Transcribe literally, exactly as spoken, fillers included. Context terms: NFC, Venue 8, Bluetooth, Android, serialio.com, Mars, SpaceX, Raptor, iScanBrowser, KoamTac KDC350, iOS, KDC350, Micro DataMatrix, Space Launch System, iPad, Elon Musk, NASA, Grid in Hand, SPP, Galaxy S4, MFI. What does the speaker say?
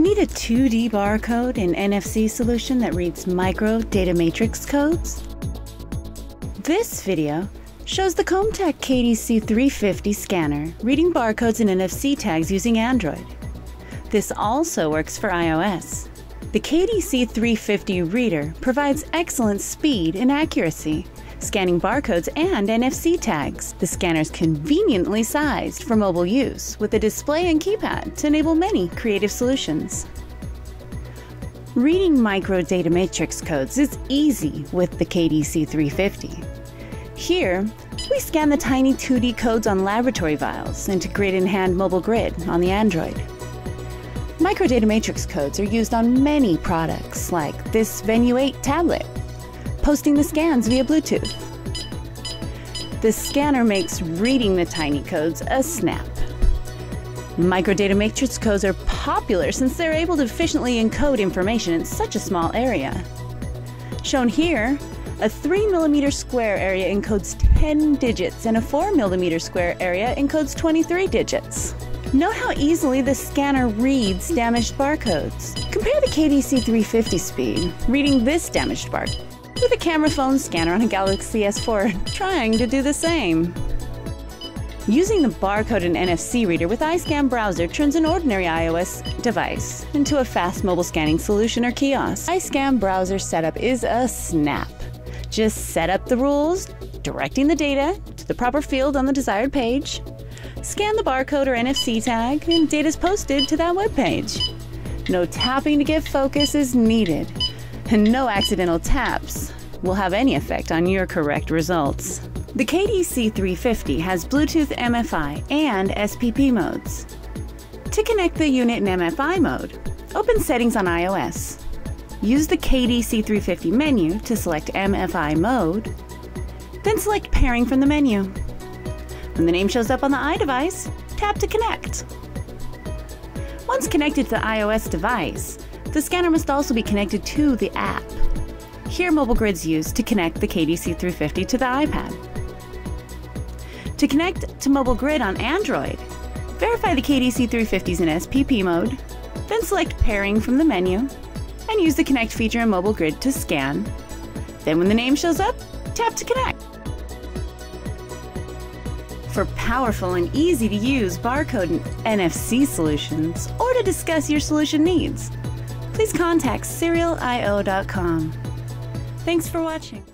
Need a two D barcode and N F C solution that reads micro data matrix codes? This video shows the KoamTac K D C three fifty scanner reading barcodes and N F C tags using Android. This also works for iOS. The K D C three fifty reader provides excellent speed and accuracy, scanning barcodes and N F C tags. The scanner is conveniently sized for mobile use with a display and keypad to enable many creative solutions. Reading micro data matrix codes is easy with the K D C three fifty. Here, we scan the tiny two D codes on laboratory vials into Grid in Hand mobile grid on the Android. Micro data matrix codes are used on many products like this Venue eight tablet, posting the scans via Bluetooth. The scanner makes reading the tiny codes a snap. Micro data matrix codes are popular since they're able to efficiently encode information in such a small area. Shown here, a three millimeter square area encodes ten digits and a four millimeter square area encodes twenty-three digits. Note how easily the scanner reads damaged barcodes. Compare the K D C three fifty speed reading this damaged barcode with a camera phone scanner on a Galaxy S four trying to do the same. Using the barcode and N F C reader with iScanBrowser turns an ordinary iOS device into a fast mobile scanning solution or kiosk. iScanBrowser setup is a snap. Just set up the rules, directing the data to the proper field on the desired page. Scan the barcode or N F C tag, and data is posted to that web page. No tapping to get focus is needed, and no accidental taps will have any effect on your correct results. The K D C three fifty has Bluetooth M F I and S P P modes. To connect the unit in M F I mode, open Settings on iOS. Use the K D C three fifty menu to select M F I mode, then select Pairing from the menu. When the name shows up on the iDevice, tap to connect. Once connected to the iOS device, the scanner must also be connected to the app. Here, mobile grid's used to connect the K D C three fifty to the iPad. To connect to mobile grid on Android, verify the K D C three fifty's in S P P mode, then select Pairing from the menu, and use the Connect feature in mobile grid to scan. Then when the name shows up, tap to connect. For powerful and easy-to-use barcode and N F C solutions, or to discuss your solution needs, please contact serialio dot com. Thanks for watching.